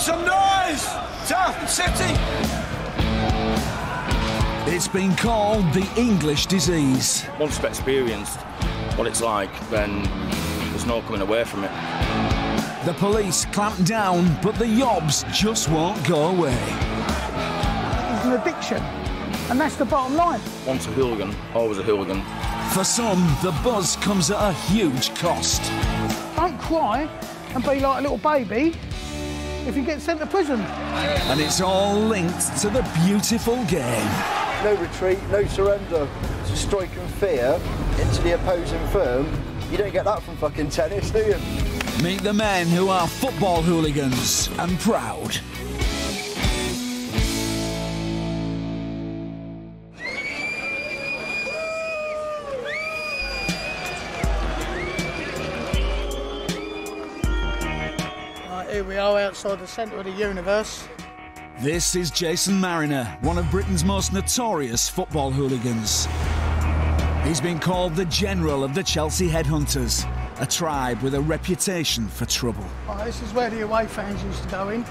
Make some noise! Town City! It's been called the English disease. Once you've experienced what it's like, then there's no coming away from it. The police clamped down, but the yobs just won't go away. It's an addiction, and that's the bottom line. Once a hooligan, always a hooligan. For some, the buzz comes at a huge cost. Don't cry and be like a little baby if you get sent to prison. And it's all linked to the beautiful game. No retreat, no surrender. Just striking fear into the opposing firm. You don't get that from fucking tennis, do you? Meet the men who are football hooligans and proud. We are outside the centre of the universe. This is Jason Mariner, one of Britain's most notorious football hooligans. He's been called the general of the Chelsea Headhunters, a tribe with a reputation for trouble. Oh, this is where the away fans used to go in.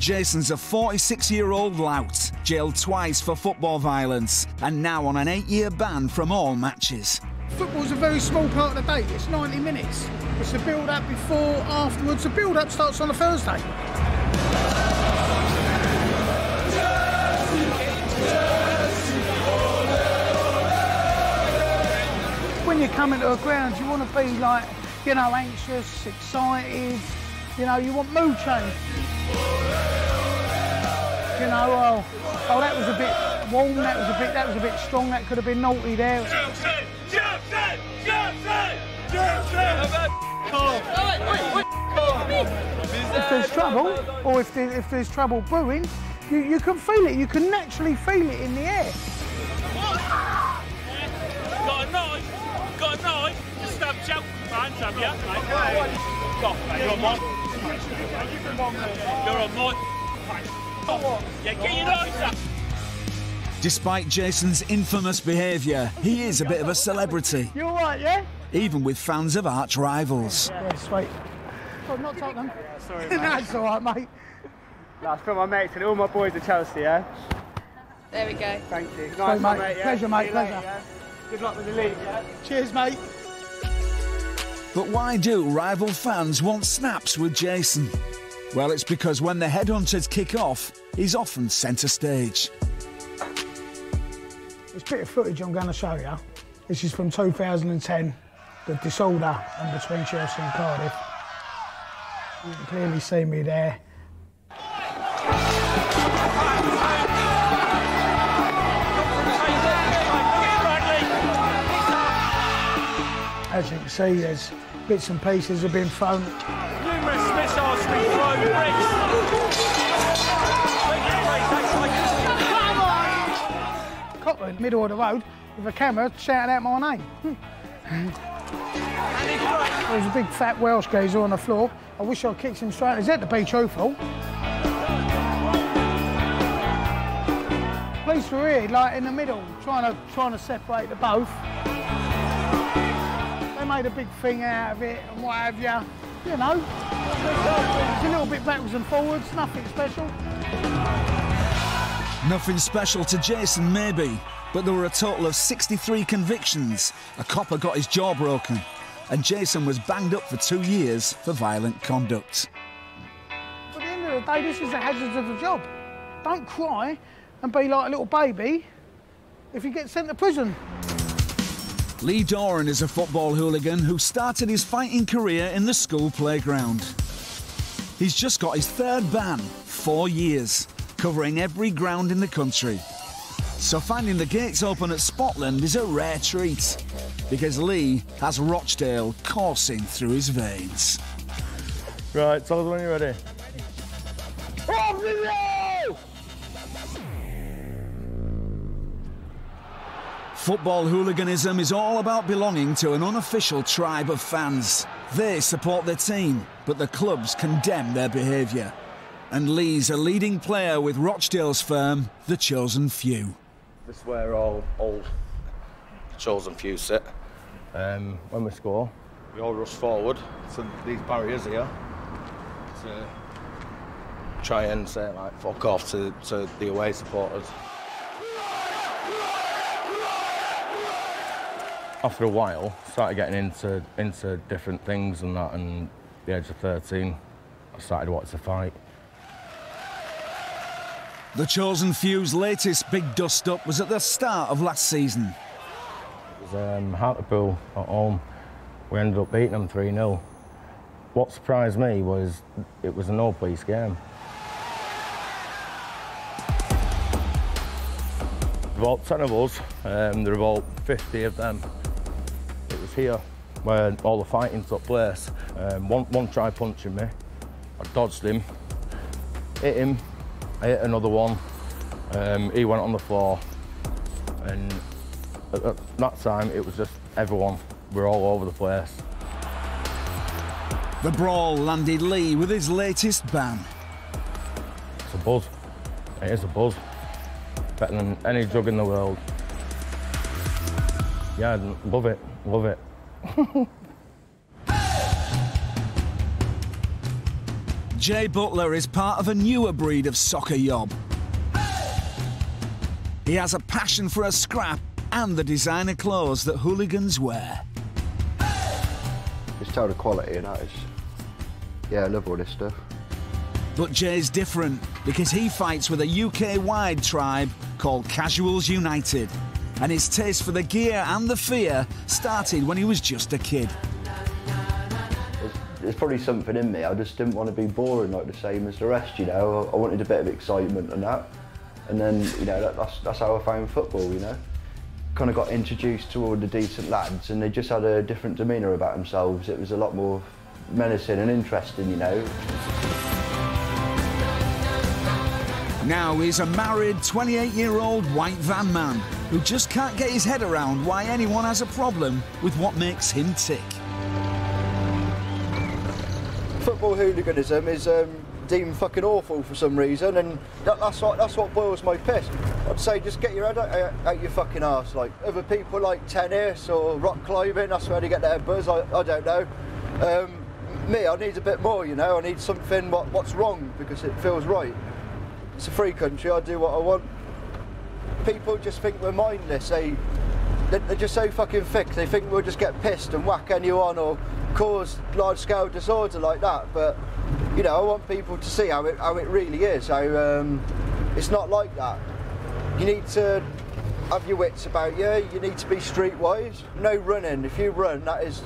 Jason's a 46-year-old lout, jailed twice for football violence, and now on an 8-year ban from all matches. Football's a very small part of the day. It's 90 minutes. It's the build-up before, afterwards. The build-up starts on a Thursday. When you come into a ground, you want to be, like, you know, anxious, excited. You know, you want mood change. You know, oh, that was a bit warm, that was a bit strong, that could have been naughty there. If there's trouble, or if there's trouble brewing, you can feel it. You can naturally feel it in the air. Got a knife. Just have Chelsea fans, have you? You're on my... Yeah, get your knives up. Despite Jason's infamous behaviour, he is a bit of a celebrity. You're right, yeah? Even with fans of arch rivals. Yeah, sweet. Well, not Tottenham. Sorry, mate. That's all right, mate. That's for my mates and all my boys at Chelsea, yeah? There we go. Thank you. Nice, mate. Pleasure, mate. Pleasure. Later, yeah? Good luck with the league, yeah? Cheers, mate. But why do rival fans want snaps with Jason? Well, it's because when the Headhunters kick off, he's often centre stage. There's a bit of footage I'm going to show you. This is from 2010, the disorder in between Chelsea and Cardiff. You can clearly see me there. As you can see, there's bits and pieces have been thrown. Numerous missiles have been thrown, bricks. Copper in the middle of the road, with a camera shouting out my name. There's a big fat Welsh geezer on the floor. I wish I'd kicked him straight. Is that to be truthful? Police were here, like in the middle, trying to separate the both. They made a big thing out of it and what have you. You know, it's a little bit backwards and forwards, nothing special. Nothing special to Jason, maybe, but there were a total of 63 convictions. A copper got his jaw broken, and Jason was banged up for 2 years for violent conduct. But at the end of the day, this is the hazards of the job. Don't cry and be like a little baby if you get sent to prison. Lee Doran is a football hooligan who started his fighting career in the school playground. He's just got his third ban, 4 years, covering every ground in the country. So finding the gates open at Spotland is a rare treat, because Lee has Rochdale coursing through his veins. Right, tell us when you're ready. Football hooliganism is all about belonging to an unofficial tribe of fans. They support their team, but the clubs condemn their behaviour. And Lee's a leading player with Rochdale's firm, The Chosen Few. This is where all old Chosen Few sit. When we score, we all rush forward to these barriers here to try and say, like, fuck off to the away supporters. After a while, started getting into different things and that, and at the age of 13, I started wanting to fight. The Chosen Few's latest big dust-up was at the start of last season. It was Hartlepool at home. We ended up beating them 3-0. What surprised me was it was a no-place game. There were about 10 of us, there were about 50 of them. It was here where all the fighting took place. One tried punching me, I dodged him, I hit another one, he went on the floor. And at that time, it was just everyone. We're all over the place. The brawl landed Lee with his latest ban. It's a buzz. It is a buzz. Better than any drug in the world. Yeah, love it. Love it. Jay Butler is part of a newer breed of soccer yob. He has a passion for a scrap and the designer clothes that hooligans wear. It's total quality and that is... Yeah, I love all this stuff. But Jay's different because he fights with a UK-wide tribe called Casuals United, and his taste for the gear and the fear started when he was just a kid. There's probably something in me. I just didn't want to be boring like the same as the rest, you know. I wanted a bit of excitement and that. And then, you know, that's how I found football, you know. Kind of got introduced to all the decent lads and they just had a different demeanour about themselves. It was a lot more menacing and interesting, you know. Now he's a married 28-year-old white van man who just can't get his head around why anyone has a problem with what makes him tick. Football hooliganism is deemed fucking awful for some reason, and that's what boils my piss. I'd say just get your head out your fucking arse. Like other people like tennis or rock climbing, that's where they get their buzz, I don't know. Me, I need a bit more, you know, I need something what's wrong because it feels right. It's a free country, I do what I want. People just think we're mindless, they're just so fucking thick, they think we'll just get pissed and whack anyone or cause large-scale disorder like that, but you know, I want people to see how it really is, it's not like that. You need to have your wits about you, you need to be streetwise. No running, if you run, that is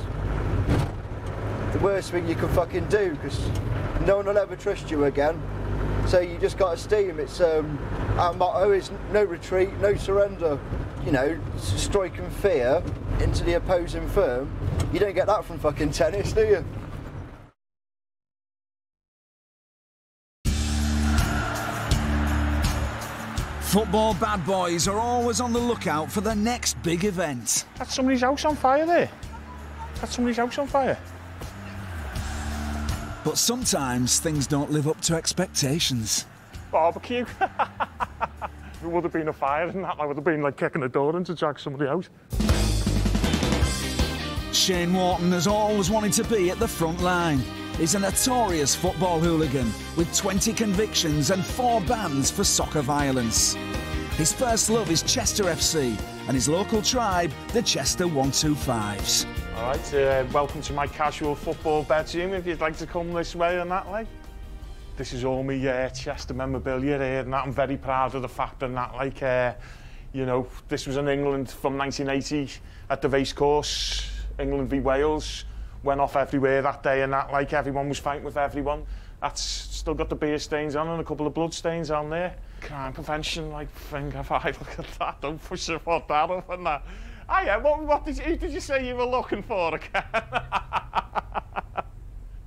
the worst thing you can fucking do, because no one will ever trust you again. So you just got to steam. It's our motto is no retreat, no surrender. You know, striking fear into the opposing firm. You don't get that from fucking tennis, do you? Football bad boys are always on the lookout for the next big event. That's somebody's house on fire there. That's somebody's house on fire. But sometimes things don't live up to expectations. Barbecue. There would have been a fire and that. I would have been like kicking the door in to drag somebody out. Shane Wharton has always wanted to be at the front line. He's a notorious football hooligan with 20 convictions and 4 bans for soccer violence. His first love is Chester FC and his local tribe, the Chester 125s. All right, welcome to my casual football bedroom, if you'd like to come this way and that way. This is all my Chester memorabilia here and that. I'm very proud of the fact that, like, you know, this was in England from 1980 at the racecourse, England v Wales. Went off everywhere that day and that, like, everyone was fighting with everyone. That's still got the beer stains on and a couple of blood stains on there. Crime prevention, like, finger five, look at that, don't push the foot that up and that. Hiya, who did you say you were looking for again?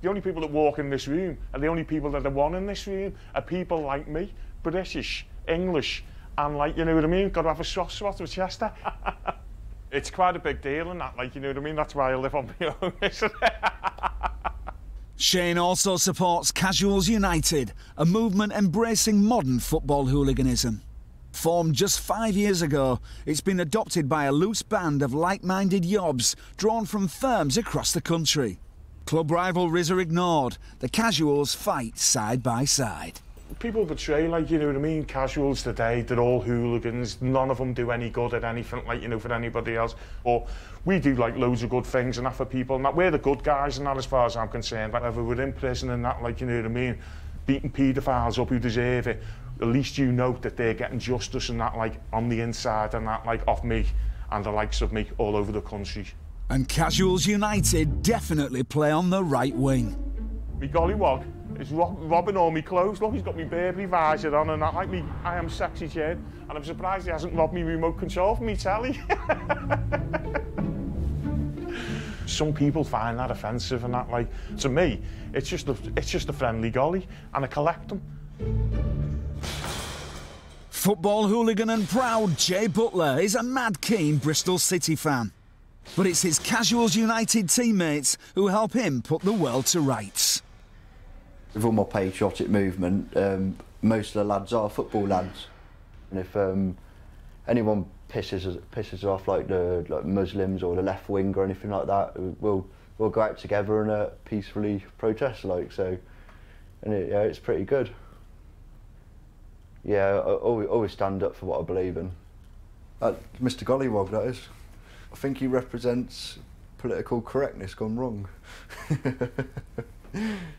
The only people that walk in this room and the only people that are one in this room are people like me, British, English, and, like, you know what I mean, got to have a soft spot with Chester. It's quite a big deal and that, like, you know what I mean? That's why I live on my own, isn't it? Shane also supports Casuals United, a movement embracing modern football hooliganism. Formed just 5 years ago, it's been adopted by a loose band of like-minded yobs drawn from firms across the country. Club rivalries are ignored. The Casuals fight side by side. people betray, like, you know what I mean? Casuals today, they're all hooligans. None of them do any good at anything, like, you know, for anybody else. Or we do, like, loads of good things and that for people. And that we're the good guys and that, as far as I'm concerned. Like, whether we're in prison and that, like, you know what I mean? Beating paedophiles up who deserve it. At least you know that they're getting justice and that, like, on the inside and that, like, off me and the likes of me all over the country. And Casuals United definitely play on the right wing. Me gollywog is robbing all my clothes. Look, he's got me Burberry visor on and that, like me, I am sexy chain. And I'm surprised he hasn't robbed me remote control from me telly. Some people find that offensive and that, like, to me, it's just a friendly golly, and I collect them. Football hooligan and proud Jay Butler is a mad keen Bristol City fan. But it's his Casuals United teammates who help him put the world to rights. Run up patriotic movement, most of the lads are football lads. And if anyone pisses off, like the Muslims or the left wing or anything like that, we'll go out together and peacefully protest, like, so. And yeah, it's pretty good. Yeah, I always stand up for what I believe in. Mr. Gollywog, that is. I think he represents political correctness gone wrong.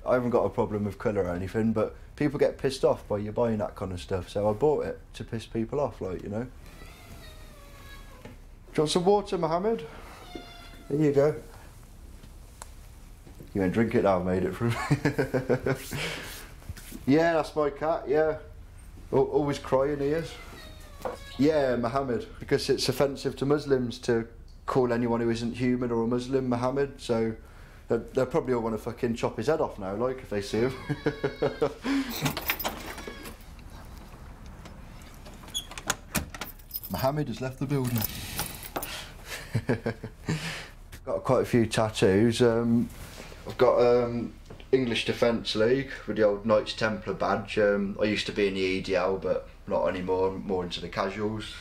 I haven't got a problem with colour or anything, but people get pissed off by you buying that kind of stuff, so I bought it to piss people off, like, you know. Do you want some water, Mohammed? There you go. You won't drink it now, I made it for him. Yeah, that's my cat, yeah. Always crying he is. Yeah, Mohammed, because it's offensive to Muslims to call anyone who isn't human or a Muslim Mohammed, so they'll probably all want to fucking chop his head off now, like, if they see him. Mohammed has left the building. Got quite a few tattoos. I've got English Defence League with the old Knights Templar badge. I used to be in the EDL, but not anymore, more into the casuals.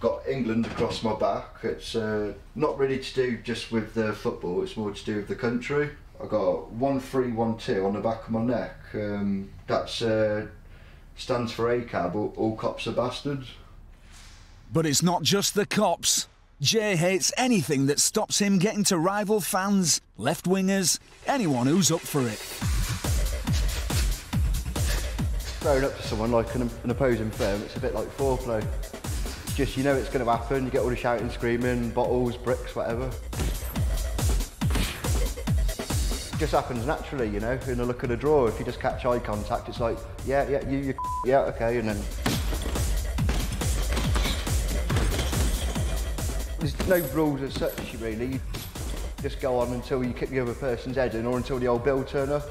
Got England across my back. It's not really to do just with the football, it's more to do with the country. I got 1312 on the back of my neck. That's stands for ACAB, all cops are bastards. But it's not just the cops. Jay hates anything that stops him getting to rival fans, left-wingers, anyone who's up for it. Throwing up to someone like an opposing firm, it's a bit like foreplay. It's just, you know it's going to happen, you get all the shouting, screaming, bottles, bricks, whatever. It just happens naturally, you know, in a look at a draw. If you just catch eye contact, it's like, yeah, yeah, you, yeah, okay, and then... There's no rules as such, really. You just go on until you kick the other person's head in or until the old bill turn up.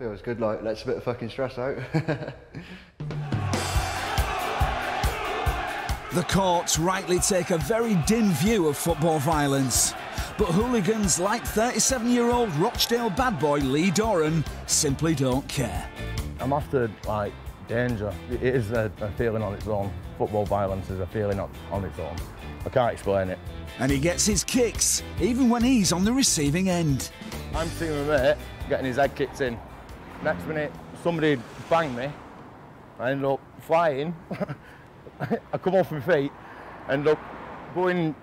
Feels good, like, lets a bit of fucking stress out. The courts rightly take a very dim view of football violence, but hooligans like 37-year-old Rochdale bad boy Lee Doran simply don't care. I'm after, like, danger. It is a feeling on its own. Football violence is a feeling on its own. I can't explain it. And he gets his kicks, even when he's on the receiving end. I'm seeing my mate getting his head kicked in. Next minute, somebody banged me. I ended up flying. I come off my feet, ended up going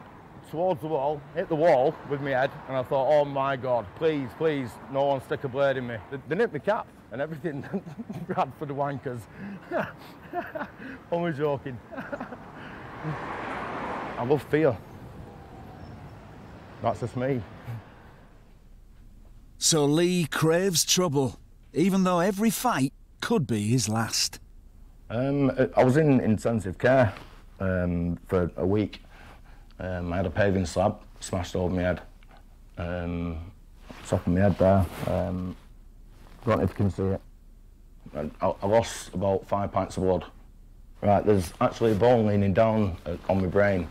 towards the wall, hit the wall with my head, and I thought, oh my God, please, please, no one stick a blade in me. They nipped my cap and everything. Bradford wankers. Only joking. I love fear. That's just me. So Lee craves trouble, even though every fight could be his last. I was in intensive care for a week. I had a paving slab smashed over my head, top of my head there. I don't know if you can see it. I lost about 5 pints of blood. Right, there's actually a bone leaning down on my brain.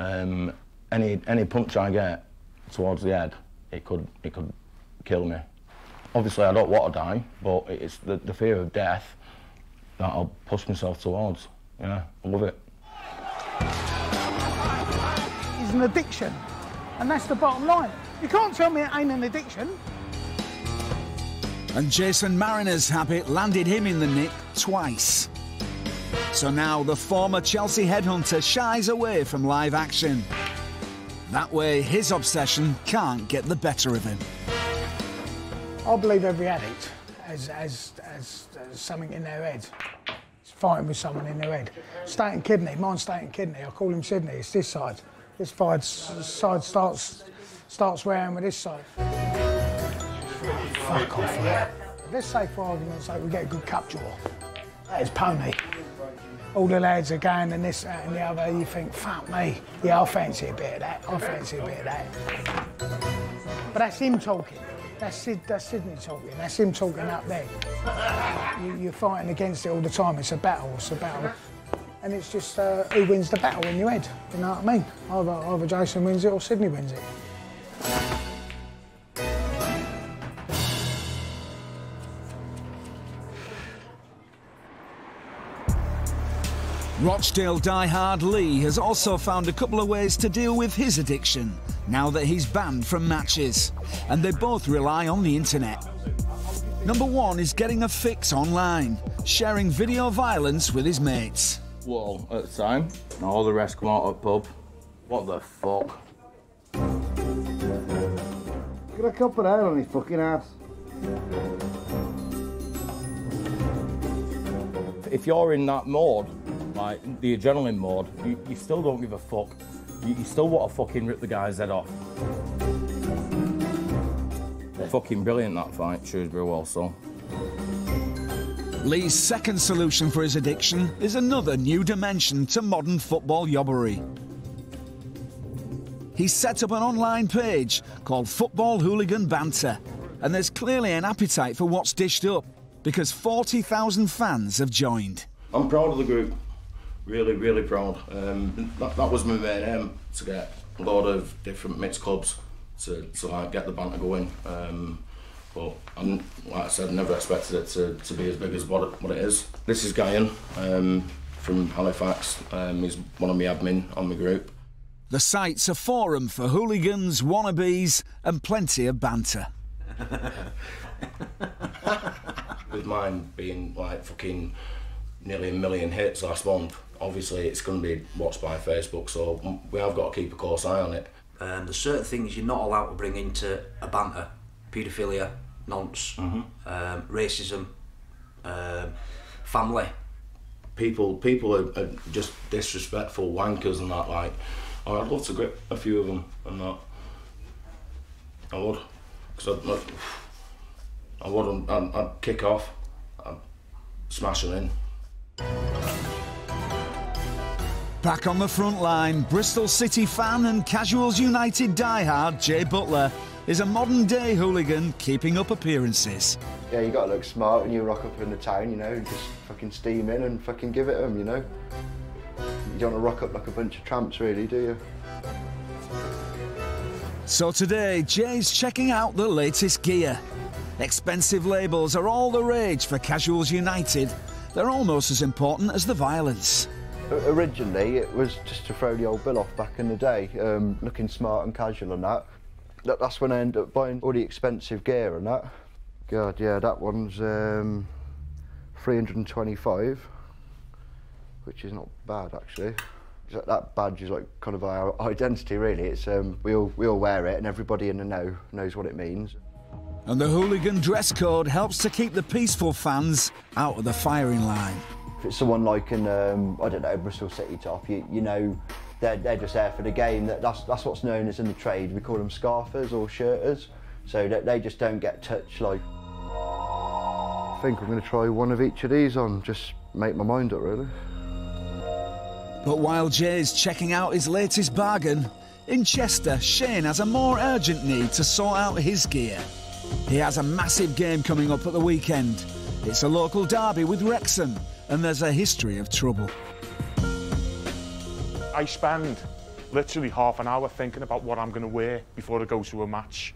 Any punch I get towards the head, it could kill me. Obviously, I don't want to die, but it's the fear of death that I'll push myself towards. Yeah, I love it. It's an addiction, and that's the bottom line. You can't tell me it ain't an addiction. And Jason Mariner's habit landed him in the nick twice. So now the former Chelsea headhunter shies away from live action. That way his obsession can't get the better of him. I believe every addict has something in their head. It's fighting with someone in their head. State and kidney, mine's state and kidney. I call him Sydney, it's this side. This side starts wearing with this side. Oh, fuck off, yeah. Let's say for argument's sake we get a good cup draw. That is pony. All the lads are going and this, that and the other. You think, fuck me. Yeah, I fancy a bit of that. I fancy a bit of that. But that's him talking. That's Sydney talking. That's him talking up there. You're fighting against it all the time. It's a battle. It's a battle. And it's just who wins the battle in your head. You know what I mean? Either Jason wins it or Sydney wins it. Rochdale diehard Lee has also found a couple of ways to deal with his addiction, now that he's banned from matches, and they both rely on the internet. #1 is getting a fix online, sharing video violence with his mates. Well, at the time, all the rest come out of the pub. What the fuck? Got a cup of hair on his fucking ass. If you're in that mode, like the adrenaline mode, you still don't give a fuck. You still want to fucking rip the guy's head off. Fucking brilliant, that fight, Shrewsbury also. Lee's second solution for his addiction is another new dimension to modern football yobbery. He's set up an online page called Football Hooligan Banter, and there's clearly an appetite for what's dished up, because 40,000 fans have joined. I'm proud of the group. Really, really proud. That was my main aim, to get a lot of different mixed clubs to like, get the banter going. But I'm, like I said, never expected it to be as big as what it is. This is Gayan from Halifax. He's one of my admin on the group. The site's a forum for hooligans, wannabes, and plenty of banter. With mine being like fucking nearly a million hits last month, obviously it's going to be watched by Facebook, so we have got to keep a close eye on it. There's certain things you're not allowed to bring into a banter: paedophilia, nonce, racism, family. People are just disrespectful wankers and that. Like, oh, I'd love to grip a few of them and that. I would, because I'd kick off, I'd smash them in. Back on the front line, Bristol City fan and Casuals United diehard Jay Butler is a modern-day hooligan keeping up appearances. Yeah, you got to look smart when you rock up in the town, you know, and just fucking steam in and fucking give it to them, you know. You don't want to rock up like a bunch of tramps, really, do you? So today, Jay's checking out the latest gear. Expensive labels are all the rage for Casuals United. They're almost as important as the violence. Originally, it was just to throw the old bill off back in the day, looking smart and casual and that. That's when I ended up buying all the expensive gear and that. God, yeah, that one's 325, which is not bad, actually. That badge is like kind of our identity, really. It's we all wear it, and everybody in the know knows what it means. And the hooligan dress code helps to keep the peaceful fans out of the firing line. If it's someone like an, I don't know, Bristol City top, you know, they're just there for the game. That's what's known as in the trade. We call them scarfers or shirters, so that they just don't get touched. Like, I think I'm going to try one of each of these on, just make my mind up, really. But while Jay's checking out his latest bargain, in Chester, Shane has a more urgent need to sort out his gear. He has a massive game coming up at the weekend. It's a local derby with Wrexham, and there's a history of trouble. I spend literally half an hour thinking about what I'm going to wear before I go to a match.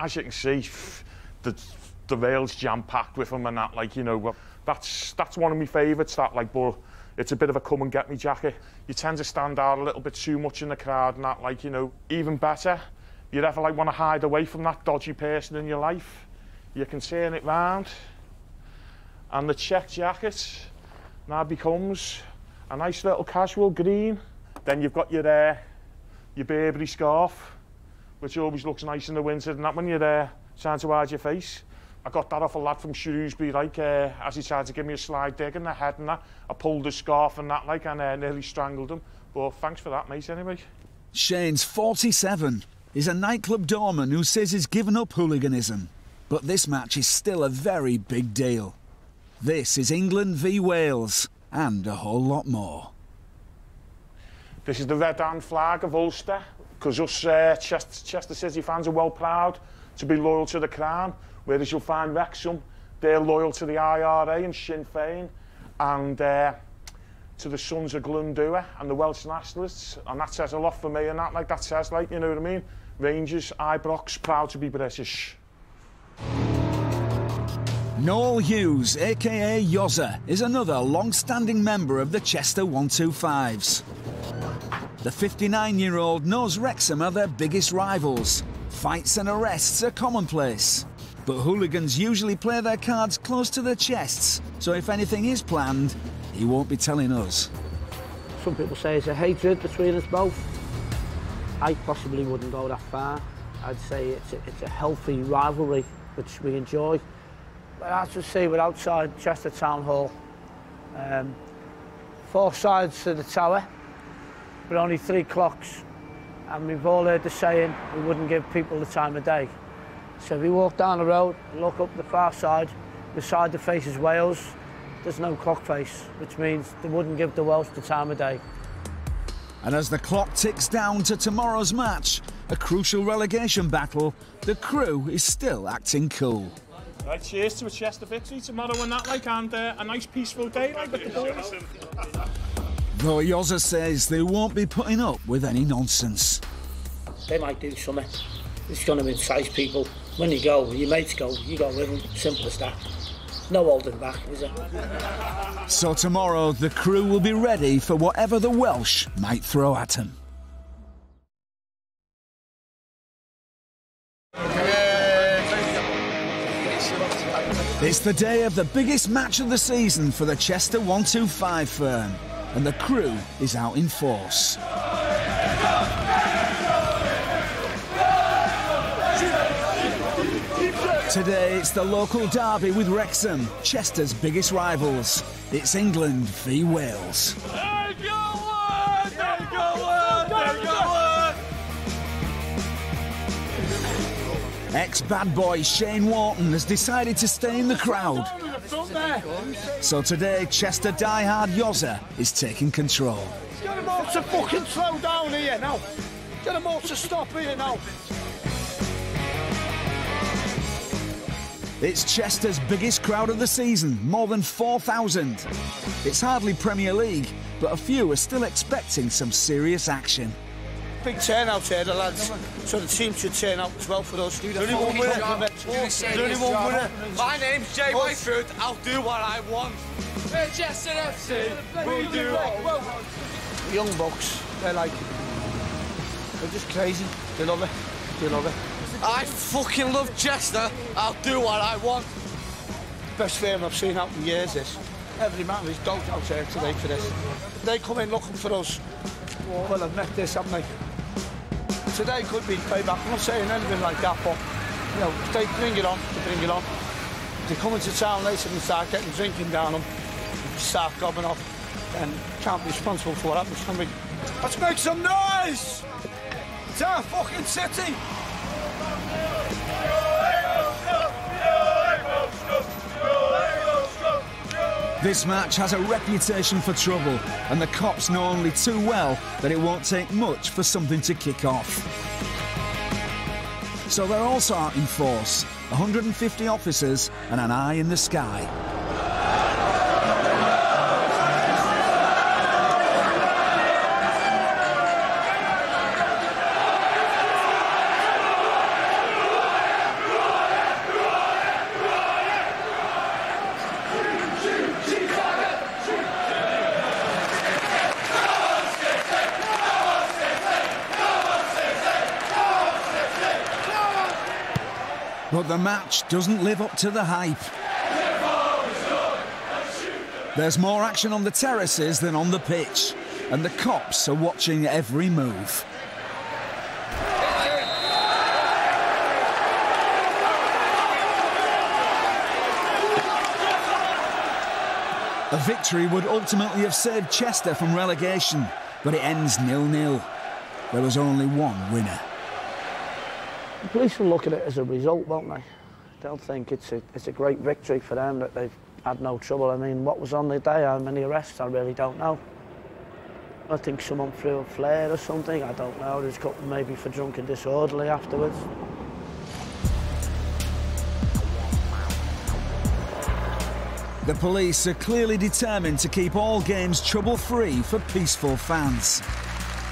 As you can see, the rail's jam-packed with them and that, like, you know, that's one of my favourites, that, like, but it's a bit of a come-and-get-me jacket. You tend to stand out a little bit too much in the crowd and that, like, you know. Even better, you ever like want to hide away from that dodgy person in your life, you can turn it round, and the check jacket now becomes a nice little casual green. Then you've got your Burberry scarf, which always looks nice in the winter, and that when you're there trying to hide your face. I got that off a lad from Shrewsbury, like, as he tried to give me a slide dig in the head and that. I pulled his scarf and that, like, and nearly strangled him. But thanks for that, mate, anyway. Shane's 47. He's a nightclub doorman who says he's given up hooliganism. But this match is still a very big deal. This is England v Wales, and a whole lot more. This is the red hand flag of Ulster, because us Chester City fans are well proud to be loyal to the Crown, whereas you'll find Wrexham, they're loyal to the IRA and Sinn Féin, and to the Sons of Glendua and the Welsh Nationalists, and that says a lot for me, and that, like, that says, like, you know what I mean? Rangers, Ibrox, proud to be British. Noel Hughes, a.k.a. Yozza, is another long-standing member of the Chester 125s. The 59-year-old knows Wrexham are their biggest rivals. Fights and arrests are commonplace. But hooligans usually play their cards close to their chests, so if anything is planned, he won't be telling us. Some people say it's a hatred between us both. I possibly wouldn't go that far. I'd say it's a healthy rivalry, which we enjoy. But as you see, we're outside Chester Town Hall. Four sides to the tower, but only three clocks. And we've all heard the saying, we wouldn't give people the time of day. So if we walk down the road and look up the far side, the side that faces Wales, there's no clock face, which means they wouldn't give the Welsh the time of day. And as the clock ticks down to tomorrow's match, a crucial relegation battle, the crew is still acting cool. Right, cheers to a Chester victory tomorrow and that, like, and a nice peaceful day, like, with the boys. Though Yozza says they won't be putting up with any nonsense. They might do something. It's going to incite people. When you go, your mates go, you go with them. Simple as that. No holding back, is there? So tomorrow, the crew will be ready for whatever the Welsh might throw at them. It's the day of the biggest match of the season for the Chester 125 firm, and the crew is out in force. Today it's the local derby with Wrexham, Chester's biggest rivals. It's England v Wales. Ex-bad boy Shane Wharton has decided to stay in the crowd. So today, Chester diehard Yozza is taking control. Get them all to fucking slow down here now. Get them all to stop here now. It's Chester's biggest crowd of the season, more than 4,000. It's hardly Premier League, but a few are still expecting some serious action. Big turnout here, the lads, so the team should turn out as well for us. Do only one winner. My name's Jay Whitefoot, I'll do what I want. We're Chester FC, we do what we want. The young bucks, they're just crazy. They love it, I fucking love Chester, I'll do what I want. Best firm I've seen out in years, this. Every man is dogged out here today for this. They come in looking for us. Well, I've met this, haven't I? Today could be payback. I'm not saying anything like that, but, you know, if they bring it on, they bring it on. If they come into town later and start getting drinking down them, start gobbing off, and can't be responsible for what happens, can we? Let's make some noise! It's our fucking city! This match has a reputation for trouble, and the cops know only too well that it won't take much for something to kick off. So they're also out in force, 150 officers and an eye in the sky. But the match doesn't live up to the hype. There's more action on the terraces than on the pitch, and the cops are watching every move. A victory would ultimately have saved Chester from relegation, but it ends 0-0. There was only one winner. The police will look at it as a result, won't they? They'll think it's a great victory for them, that they've had no trouble. I mean, what was on the day, how many arrests, I really don't know. I think someone threw a flare or something, I don't know. There's a couple maybe for drunk and disorderly afterwards. The police are clearly determined to keep all games trouble-free for peaceful fans.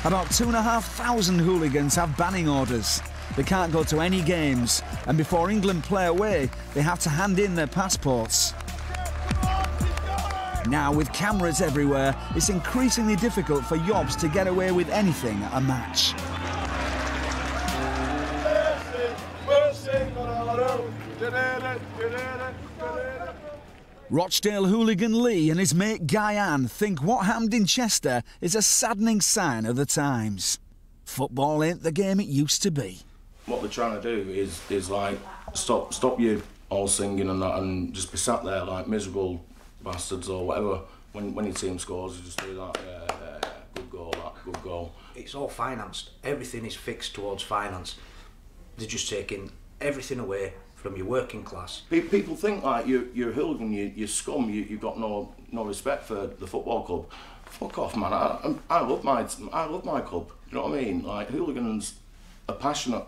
About 2,500 hooligans have banning orders. They can't go to any games, and before England play away, they have to hand in their passports. Now, with cameras everywhere, it's increasingly difficult for yobs to get away with anything at a match. Rochdale hooligan Lee and his mate Gayan think what happened in Chester is a saddening sign of the times. Football ain't the game it used to be. What we're trying to do is like, stop you all singing and that, and just be sat there like miserable bastards or whatever. When your team scores, you just do that, yeah, good goal, that, good goal. It's all financed. Everything is fixed towards finance. They're just taking everything away from your working class. People think like you're a hooligan, you're scum, you've got no respect for the football club. Fuck off, man. I love my club. You know what I mean? Like, hooligans are passionate.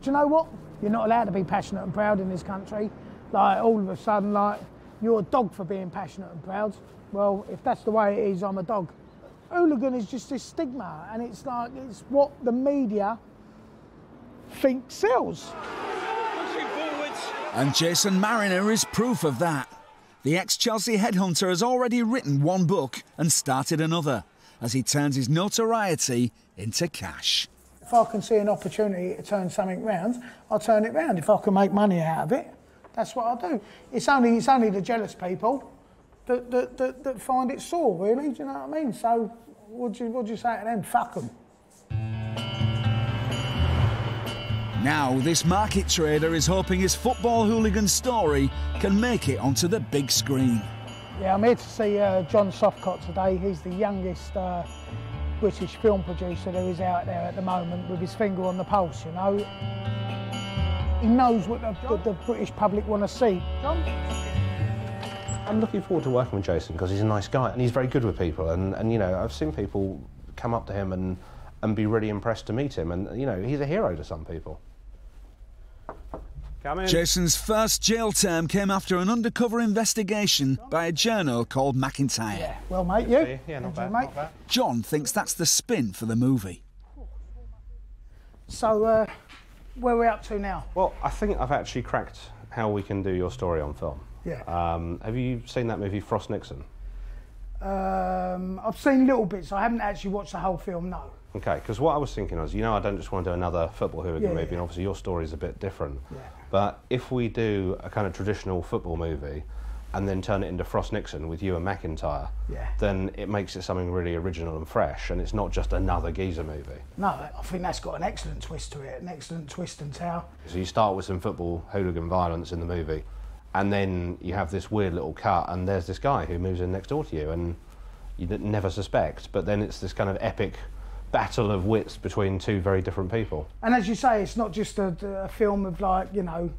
Do you know what? You're not allowed to be passionate and proud in this country. Like, all of a sudden, like, you're a dog for being passionate and proud. Well, if that's the way it is, I'm a dog. Hooligan is just this stigma, and it's like, it's what the media think sells. And Jason Mariner is proof of that. The ex-Chelsea headhunter has already written one book and started another, as he turns his notoriety into cash. If I can see an opportunity to turn something round, I'll turn it round. If I can make money out of it, that's what I'll do. It's only the jealous people that find it sore, really, do you know what I mean? So what'd you say to them? Fuck them. Now, this market trader is hoping his football hooligan story can make it onto the big screen. Yeah, I'm here to see John Softcott today. He's the youngest British film producer who is out there at the moment with his finger on the pulse, you know. He knows what the British public want to see. John? I'm looking forward to working with Jason because he's a nice guy and he's very good with people. And you know, I've seen people come up to him and be really impressed to meet him. And, you know, he's a hero to some people. Jason's first jail term came after an undercover investigation by a journo called McIntyre. Yeah, well, mate, you? Yeah, not bad, mate. John thinks that's the spin for the movie. So, where are we up to now? Well, I think I've actually cracked how we can do your story on film. Yeah. Have you seen that movie, Frost-Nixon? I've seen little bits. I haven't actually watched the whole film, no. OK, because what I was thinking was, you know, I don't just want to do another football hooligan movie, and obviously your story's a bit different. Yeah. But if we do a kind of traditional football movie and then turn it into Frost-Nixon with you and McIntyre, then it makes it something really original and fresh, and it's not just another geezer movie. No, I think that's got an excellent twist to it, an excellent twist and tell. So you start with some football hooligan violence in the movie, and then you have this weird little cut, and there's this guy who moves in next door to you, and you never suspect, but then it's this kind of epic battle of wits between two very different people. And as you say, it's not just a film of, like, you know,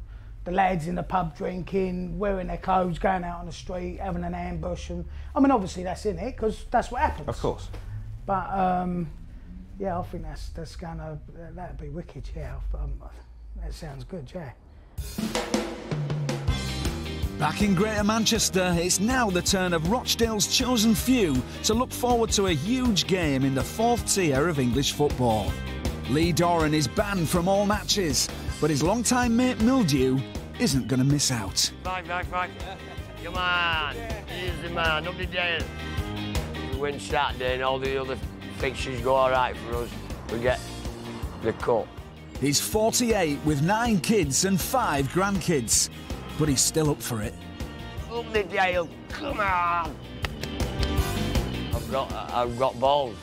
the lads in the pub drinking, wearing their clothes, going out on the street, having an ambush. And I mean, obviously that's in it because that's what happens. Of course. But yeah, I think that's gonna, that'd be wicked. Yeah, that sounds good. Yeah. Back in Greater Manchester, it's now the turn of Rochdale's Chosen Few to look forward to a huge game in the fourth tier of English football. Lee Doran is banned from all matches, but his long-time mate Mildew isn't going to miss out. Right. Come on, easy man, up the jail. We win Saturday and all the other fixtures go all right for us. We get the cup, He's 48 with 9 kids and 5 grandkids, but he's still up for it. Up the Dale, come on! I've got balls.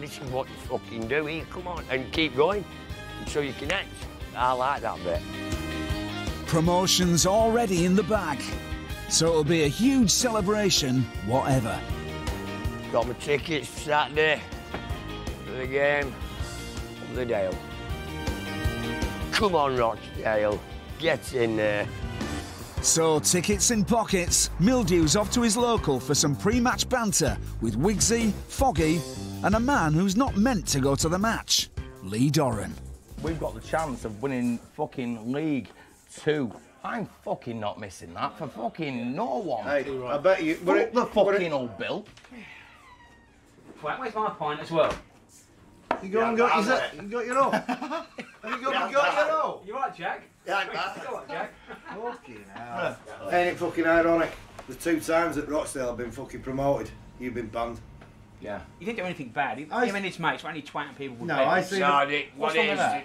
This is what you fucking do here, come on, and keep going until you connect. I like that bit. Promotion's already in the bag, so it'll be a huge celebration, whatever. Got my tickets for Saturday for the game. Up the Dale. Come on, Rochdale, get in there. So, tickets in pockets, Mildew's off to his local for some pre-match banter with Wigsy, Foggy and a man who's not meant to go to the match, Lee Doran. We've got the chance of winning fucking League Two. I'm fucking not missing that for fucking no one. Hey, I bet you... Fuck the fucking old bill. Where's my pint as well? You go and got your own. Have you got your own? You right, Jack? Yeah, right, Jack. Fucking hell. Ain't it fucking ironic? The 2 times that Rochdale have been fucking promoted, you've been banned. Yeah. You didn't do anything bad. I mean, it's mates, only twatting people would. No, I see. No, what is it?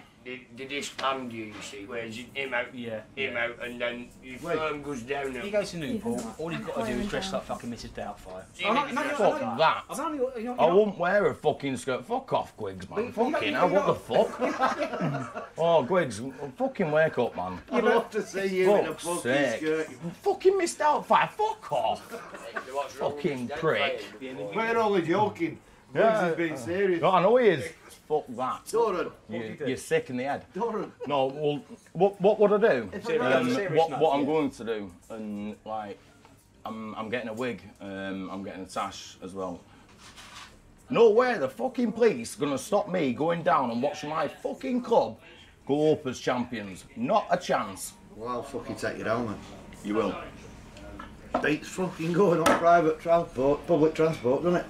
They disband you, you see, whereas him out, him out, and then your firm goes down. He goes to Newport, all he's got to do is dress like fucking Mrs. Doubtfire. Fuck that. I wouldn't wear a fucking skirt. Fuck off, Griggs, man. Fucking hell, what the fuck? Oh, Griggs, fucking wake up, man. I'd love to see you in a fucking skirt. Fucking Miss Doubtfire, fuck off. Fucking prick. We're only joking. Griggs has been serious. I know he is. Fuck that. Doran. You're sick in the head. Doran. No, well, what would I do? What I'm going to do, and like, I'm getting a wig, I'm getting a sash as well. Nowhere the fucking police gonna stop me going down and watching my fucking club go up as champions. Not a chance. Well, I'll fucking take you down, man. You will. Beats fucking going on private transport, public transport, doesn't it?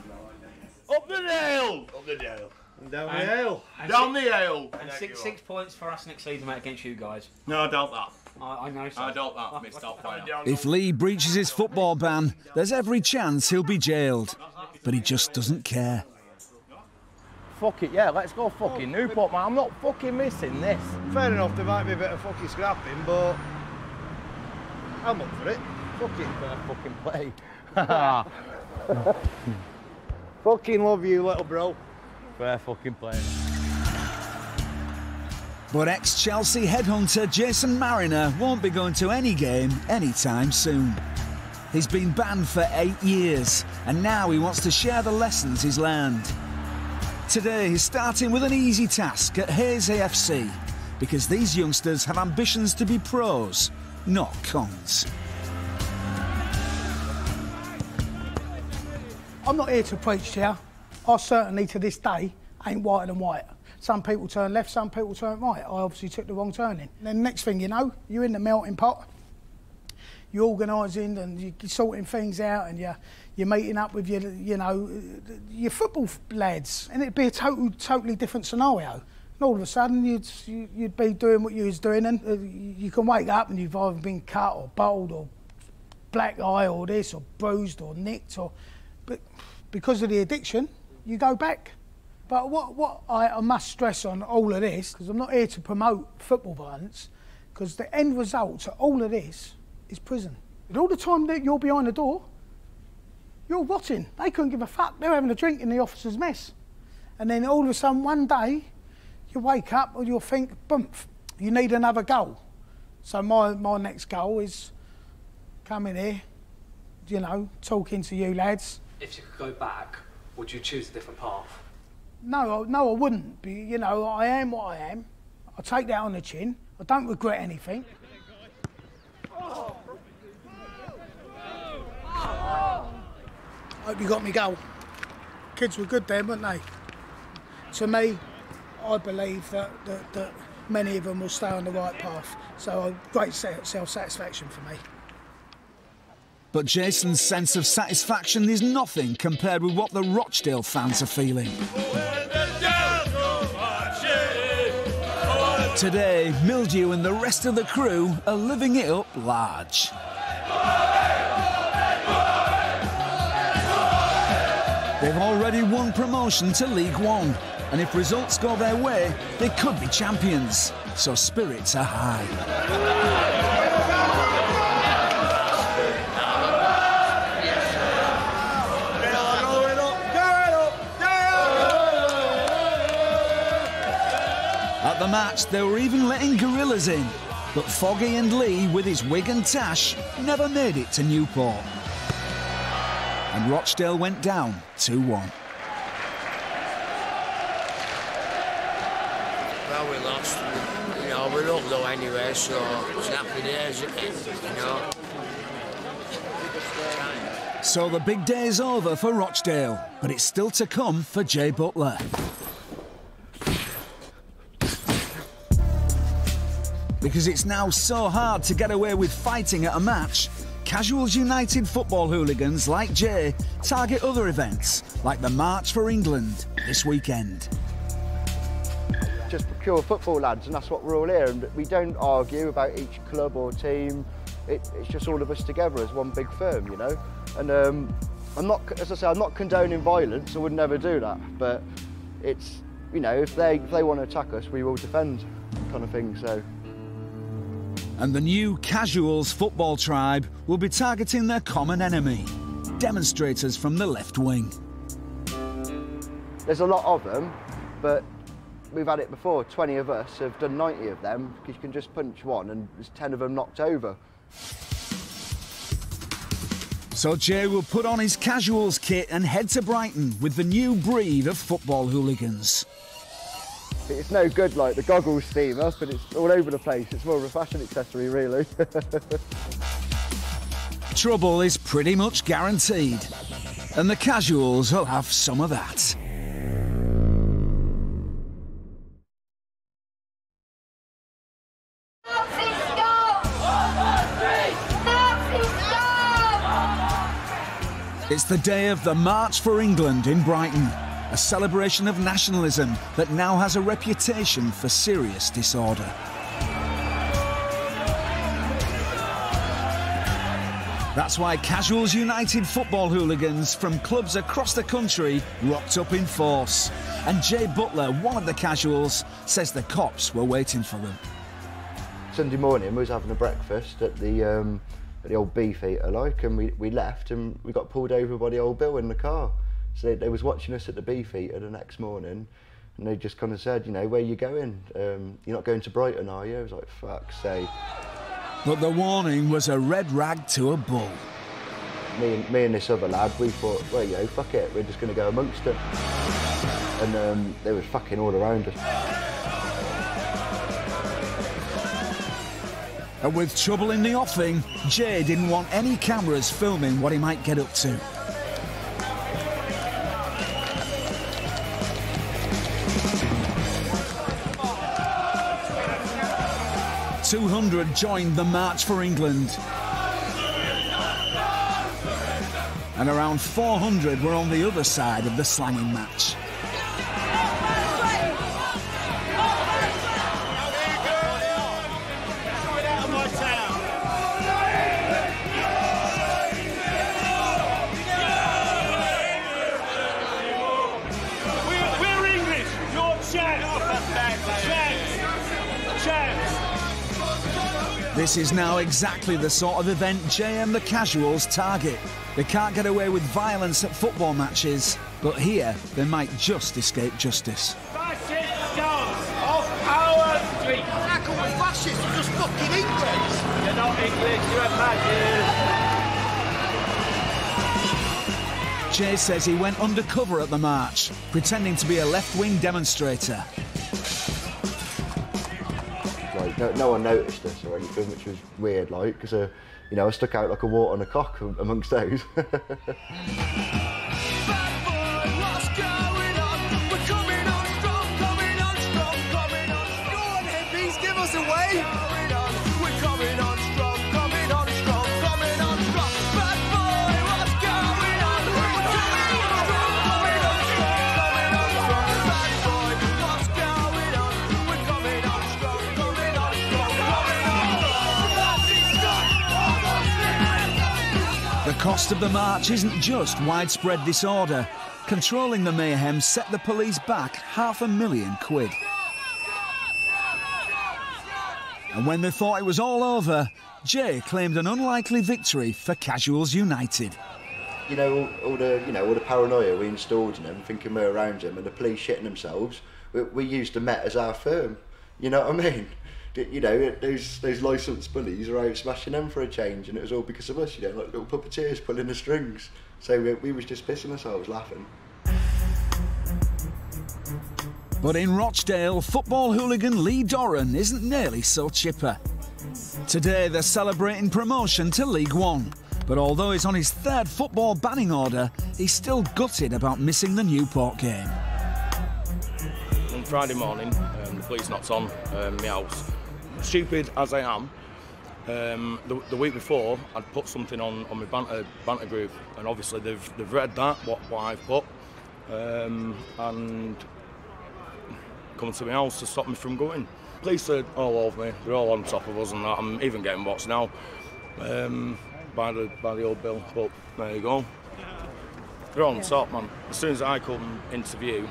Up the Dale! Up the Dale. Down the ale. And six points for us next season, mate, against you guys. No, I doubt that. I know so. I doubt that, Miss Doubtfire. If Lee breaches his football ban, there's every chance he'll be jailed. But he just doesn't care. Fuck it, yeah, let's go fucking Newport, man. I'm not fucking missing this. Fair enough, there might be a bit of fucking scrapping, but... I'm up for it. Fuck it. Fair fucking play. Fucking love you, little bro. Fair fucking play. But ex-Chelsea headhunter Jason Mariner won't be going to any game anytime soon. He's been banned for 8 years, and now he wants to share the lessons he's learned. Today he's starting with an easy task at Hayes AFC, because these youngsters have ambitions to be pros, not cons. I'm not here to preach to you. I certainly, to this day, ain't whiter than white. Some people turn left, some people turn right. I obviously took the wrong turning. Then next thing you know, you're in the melting pot. You're organising and you're sorting things out, and you're meeting up with your football lads, and it'd be a totally different scenario. And all of a sudden, you'd be doing what you was doing, and you can wake up and you've either been cut or bowled or black eye or this or bruised or nicked, or but because of the addiction. You go back. But what I must stress on all of this, because I'm not here to promote football violence, because the end result of all of this is prison. And all the time that you're behind the door, you're rotting. They couldn't give a fuck. They're having a drink in the officer's mess. And then all of a sudden, one day, you wake up and you'll think, boom, you need another goal. So my next goal is coming here, you know, talking to you lads. If you could go back, would you choose a different path? No, I wouldn't. You know, I am what I am. I take that on the chin. I don't regret anything. Oh. Oh. Hope you got me goal. Kids were good then, weren't they? To me, I believe that many of them will stay on the right path. So a great self-satisfaction for me. But Jason's sense of satisfaction is nothing compared with what the Rochdale fans are feeling. Today, Mildew and the rest of the crew are living it up large. They've already won promotion to League One, and if results go their way, they could be champions. So spirits are high. At the match, they were even letting gorillas in, but Foggy and Lee, with his wig and tash, never made it to Newport. And Rochdale went down 2-1. Well, we lost. You know, we're up though anyway, so it's happy days, you know. So the big day's over for Rochdale, but it's still to come for Jay Butler. Because it's now so hard to get away with fighting at a match, Casuals United football hooligans like Jay target other events, like the March for England this weekend. Just pure football lads, and that's what we're all here, and we don't argue about each club or team. It's just all of us together as one big firm, you know. And as I say, I'm not condoning violence. I would never do that. But it's, you know, if they want to attack us, we will defend, kind of thing. So. And the new Casuals football tribe will be targeting their common enemy, demonstrators from the left wing. There's a lot of them, but we've had it before. 20 of us have done 90 of them, because you can just punch one and there's 10 of them knocked over. So Jay will put on his Casuals kit and head to Brighton with the new breed of football hooligans. It's no good, like the goggles steam up, and it's all over the place. It's more of a fashion accessory, really. Trouble is pretty much guaranteed, and the Casuals will have some of that. It's the day of the March for England in Brighton. A celebration of nationalism that now has a reputation for serious disorder. That's why Casuals United football hooligans from clubs across the country rocked up in force. And Jay Butler, one of the Casuals, says the cops were waiting for them. Sunday morning, we was having a breakfast at the old Beef Eater, like, and we left and we got pulled over by the old Bill in the car. So they was watching us at the Beef Eater the next morning, and they just kind of said, you know, where are you going? You're not going to Brighton, are you? I was like, fuck's sake. But the warning was a red rag to a bull. Me and this other lad, we thought, well, you know, fuck it, we're just going to go amongst them. And they was fucking all around us. And with trouble in the offing, Jay didn't want any cameras filming what he might get up to. .200 joined the March for England. And around 400 were on the other side of the slanging match. This is now exactly the sort of event Jay and the Casuals target. They can't get away with violence at football matches, but here they might just escape justice. Fascist dogs off our street. How come we're fascists? We're just fucking English. You're not English, you're a fascist. Jay says he went undercover at the march, pretending to be a left-wing demonstrator. No one noticed us or anything, which was weird, like, because, you know, I stuck out like a wart on a cock amongst those. The cost of the march isn't just widespread disorder. Controlling the mayhem set the police back £500,000. And when they thought it was all over, Jay claimed an unlikely victory for Casuals United. You know, all the paranoia we installed in them, thinking we're around them, and the police shitting themselves. We used the Met as our firm. You know what I mean? You know, those licensed bullies are out smashing them for a change, and it was all because of us. You know, like little puppeteers pulling the strings. So we was just pissing ourselves laughing. But in Rochdale, football hooligan Lee Doran isn't nearly so chipper. Today they're celebrating promotion to League One. But although he's on his third football banning order, he's still gutted about missing the Newport game. On Friday morning, the police knocked on my house. Stupid as I am, the week before I'd put something on my banter group, and obviously they've read that, what I've put, and come to my house to stop me from going. Police are all over me, they're all on top of us, and that. I'm even getting watched now by the old Bill, but there you go. They're on top, man. As soon as I come into view,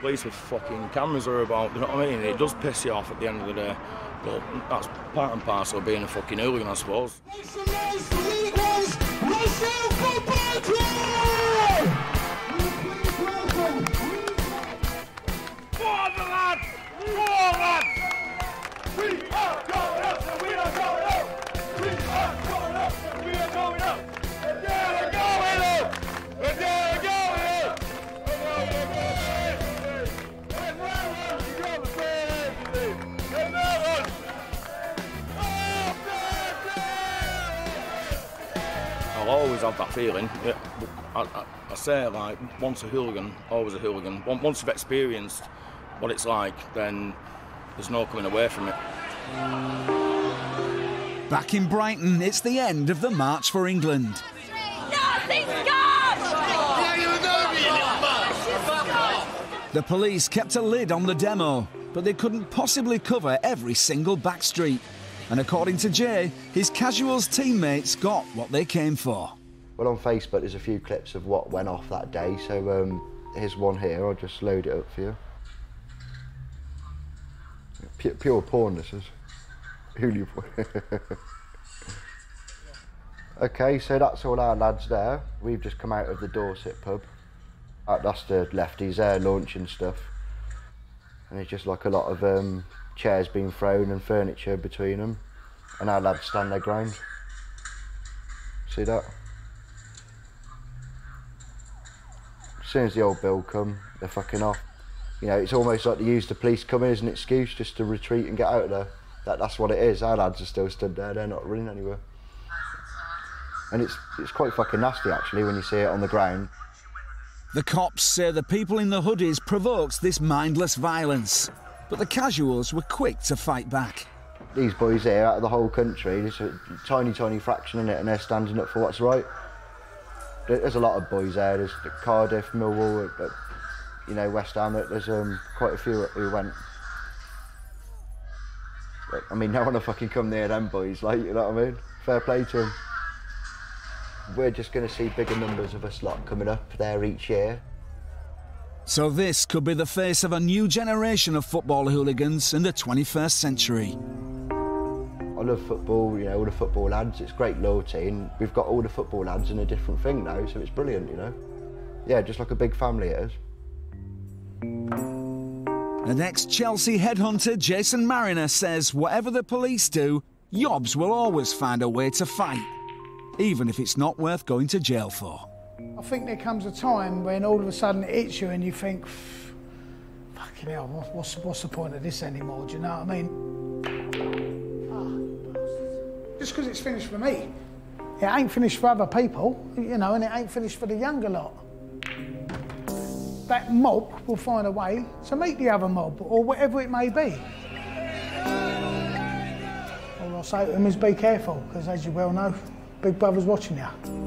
police with fucking cameras are about, you know what I mean? It does piss you off at the end of the day. But that's part and parcel of being a fucking hooligan, I suppose. I'll always have that feeling. Yeah, I say, like, once a hooligan, always a hooligan. Once you've experienced what it's like, then there's no coming away from it. Back in Brighton, it's the end of the March for England. The police kept a lid on the demo, but they couldn't possibly cover every single back street. And according to Jay, his Casuals teammates got what they came for. Well, on Facebook, there's a few clips of what went off that day, so here's one here. I'll just load it up for you. Pure porn, this is. Hulu porn. OK, so that's all our lads there. We've just come out of the Dorset pub. That's the lefties there, launching stuff. And it's just like a lot of... chairs being thrown and furniture between them, and our lads stand their ground. See that? As soon as the old Bill come, they're fucking off. You know, it's almost like they use the police coming as an excuse just to retreat and get out of there. That's what it is. Our lads are still stood there, they're not running anywhere. And it's quite fucking nasty, actually, when you see it on the ground. The cops say the people in the hoodies provoked this mindless violence. But the Casuals were quick to fight back. These boys here, out of the whole country, there's a tiny, tiny fraction in it, and they're standing up for what's right. There's a lot of boys there. There's Cardiff, Millwall, you know, West Ham. There's quite a few who went. I mean, no one will fucking come near them boys, like, you know what I mean? Fair play to them. We're just going to see bigger numbers of us lot coming up there each year. So this could be the face of a new generation of football hooligans in the 21st century. I love football, you know, all the football lads, it's great loyalty, and we've got all the football lads in a different thing now, so it's brilliant, you know. Yeah, just like a big family it is. And ex-Chelsea headhunter Jason Mariner says whatever the police do, yobs will always find a way to fight, even if it's not worth going to jail for. I think there comes a time when all of a sudden it hits you and you think, fucking hell, what's the point of this anymore, do you know what I mean? Just because it's finished for me. It ain't finished for other people, you know, and it ain't finished for the younger lot. That mob will find a way to meet the other mob, or whatever it may be. All I'll say to them is be careful, because as you well know, Big Brother's watching you.